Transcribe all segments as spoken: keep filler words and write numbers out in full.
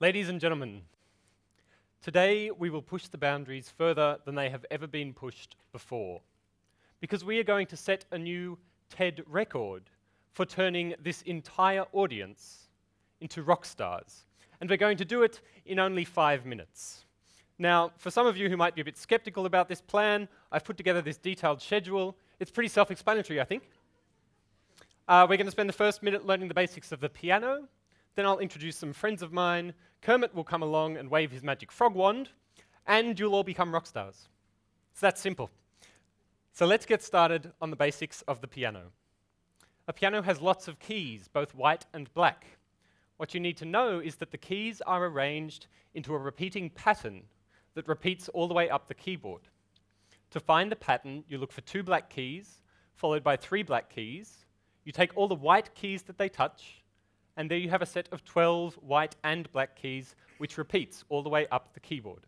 Ladies and gentlemen, today we will push the boundaries further than they have ever been pushed before, because we are going to set a new TED record for turning this entire audience into rock stars, and we're going to do it in only five minutes. Now, for some of you who might be a bit skeptical about this plan, I've put together this detailed schedule. It's pretty self-explanatory, I think. Uh, we're going to spend the first minute learning the basics of the piano. Then I'll introduce some friends of mine. Kermit will come along and wave his magic frog wand, and you'll all become rock stars. It's that simple. So let's get started on the basics of the piano. A piano has lots of keys, both white and black. What you need to know is that the keys are arranged into a repeating pattern that repeats all the way up the keyboard. To find the pattern, you look for two black keys, followed by three black keys. You take all the white keys that they touch, and there you have a set of twelve white and black keys, which repeats all the way up the keyboard.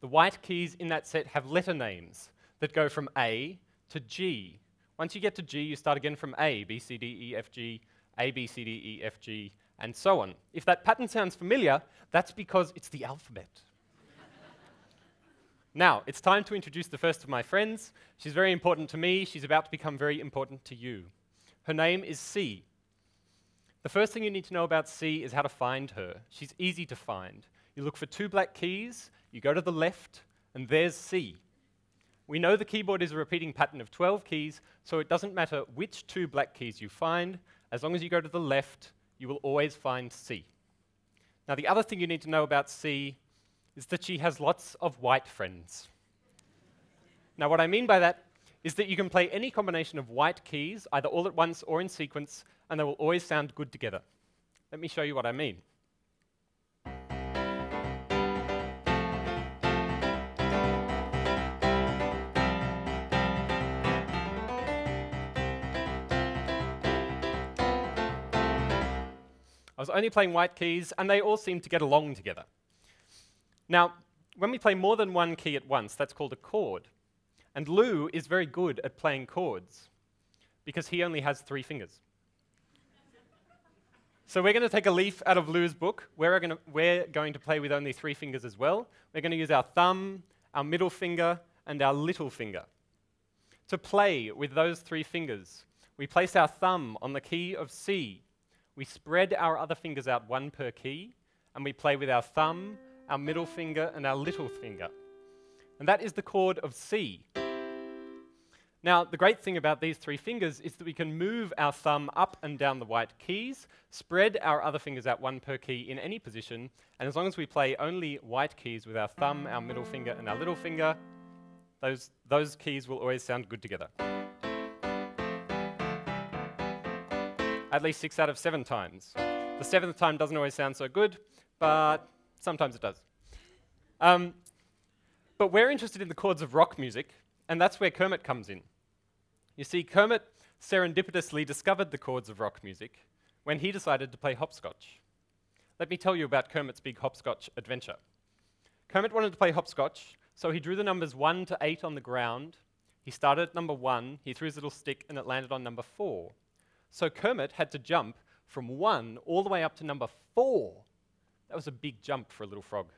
The white keys in that set have letter names that go from A to G. Once you get to G, you start again from A, B, C, D, E, F, G, A, B, C, D, E, F, G, and so on. If that pattern sounds familiar, that's because it's the alphabet. Now, it's time to introduce the first of my friends. She's very important to me. She's about to become very important to you. Her name is C. The first thing you need to know about C is how to find her. She's easy to find. You look for two black keys, you go to the left, and there's C. We know the keyboard is a repeating pattern of twelve keys, so it doesn't matter which two black keys you find. As long as you go to the left, you will always find C. Now, the other thing you need to know about C is that she has lots of white friends. Now, what I mean by that is that you can play any combination of white keys, either all at once or in sequence, and they will always sound good together. Let me show you what I mean. I was only playing white keys, and they all seem to get along together. Now, when we play more than one key at once, that's called a chord. And Lou is very good at playing chords, because he only has three fingers. So we're going to take a leaf out of Lou's book. We're going, to, we're going to play with only three fingers as well. We're going to use our thumb, our middle finger, and our little finger. To play with those three fingers, we place our thumb on the key of C. We spread our other fingers out one per key, and we play with our thumb, our middle finger, and our little finger. And that is the chord of C. Now, the great thing about these three fingers is that we can move our thumb up and down the white keys, spread our other fingers out one per key in any position, and as long as we play only white keys with our thumb, our middle finger, and our little finger, those, those keys will always sound good together. At least six out of seven times. The seventh time doesn't always sound so good, but sometimes it does. Um, but we're interested in the chords of rock music, and that's where Kermit comes in. You see, Kermit serendipitously discovered the chords of rock music when he decided to play hopscotch. Let me tell you about Kermit's big hopscotch adventure. Kermit wanted to play hopscotch, so he drew the numbers one to eight on the ground. He started at number one, he threw his little stick, and it landed on number four. So Kermit had to jump from one all the way up to number four. That was a big jump for a little frog.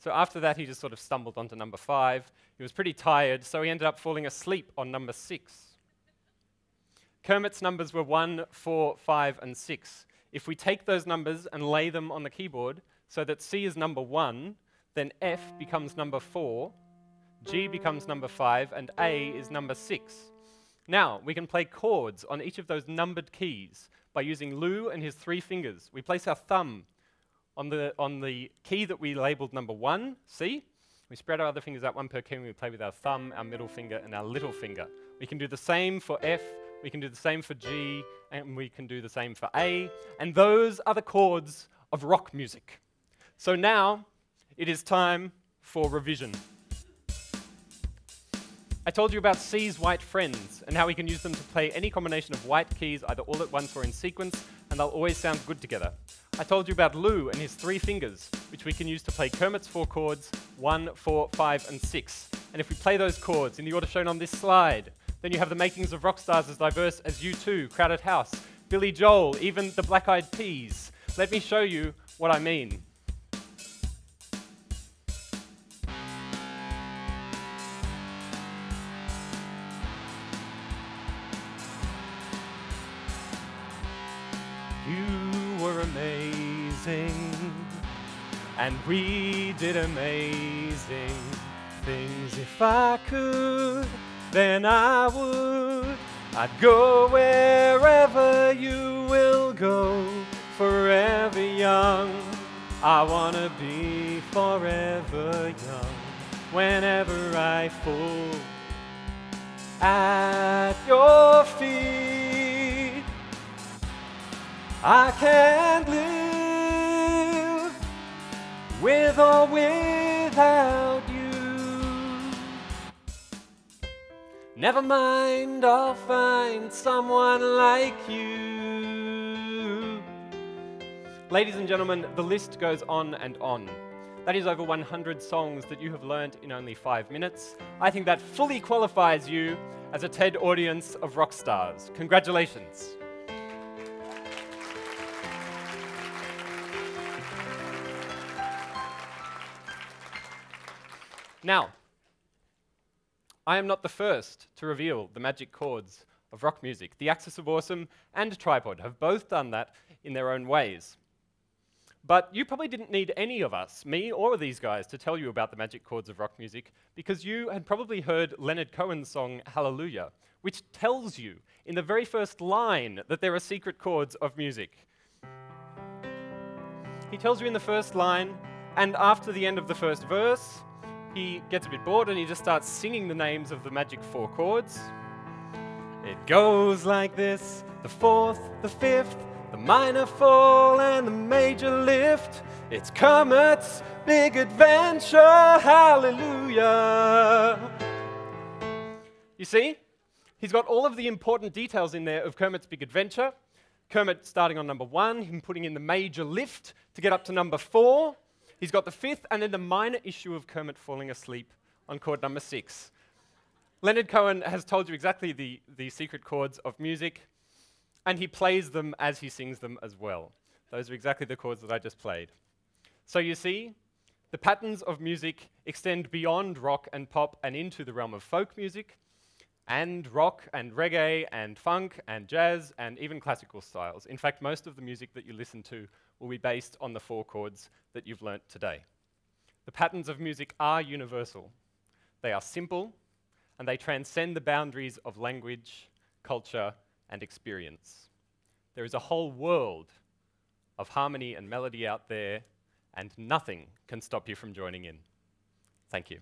So after that, he just sort of stumbled onto number five. He was pretty tired, so he ended up falling asleep on number six. Kermit's numbers were one, four, five, and six. If we take those numbers and lay them on the keyboard so that C is number one, then F becomes number four, G becomes number five, and A is number six. Now, we can play chords on each of those numbered keys by using Lou and his three fingers. We place our thumb On the, on the key that we labelled number one, C. We spread our other fingers out one per key, and we play with our thumb, our middle finger, and our little finger. We can do the same for F, we can do the same for G, and we can do the same for A. And those are the chords of rock music. So now, it is time for revision. I told you about C's white friends, and how we can use them to play any combination of white keys, either all at once or in sequence, and they'll always sound good together. I told you about Lou and his three fingers, which we can use to play Kermit's four chords, one, four, five, and six. And if we play those chords in the order shown on this slide, then you have the makings of rock stars as diverse as U two, Crowded House, Billy Joel, even the Black Eyed Peas. Let me show you what I mean. You were amazing, and we did amazing things. If I could, then I would. I'd go wherever you will go, forever young. I wanna be forever young, whenever I fall at your feet. I can't live with or without you. Never mind, I'll find someone like you. Ladies and gentlemen, the list goes on and on. That is over one hundred songs that you have learnt in only five minutes. I think that fully qualifies you as a TED audience of rock stars. Congratulations. Now, I am not the first to reveal the magic chords of rock music. The Axis of Awesome and Tripod have both done that in their own ways. But you probably didn't need any of us, me or these guys, to tell you about the magic chords of rock music, because you had probably heard Leonard Cohen's song, Hallelujah, which tells you in the very first line that there are secret chords of music. He tells you in the first line, and after the end of the first verse, he gets a bit bored and he just starts singing the names of the magic four chords. It goes like this: the fourth, the fifth, the minor fall and the major lift. It's Kermit's big adventure, hallelujah. You see, he's got all of the important details in there of Kermit's big adventure. Kermit starting on number one, him putting in the major lift to get up to number four. He's got the fifth and then the minor issue of Kermit falling asleep on chord number six. Leonard Cohen has told you exactly the, the secret chords of music, and he plays them as he sings them as well. Those are exactly the chords that I just played. So you see, the patterns of music extend beyond rock and pop and into the realm of folk music, and rock and reggae and funk and jazz and even classical styles. In fact, most of the music that you listen to will be based on the four chords that you've learnt today. The patterns of music are universal. They are simple, and they transcend the boundaries of language, culture, and experience. There is a whole world of harmony and melody out there, and nothing can stop you from joining in. Thank you.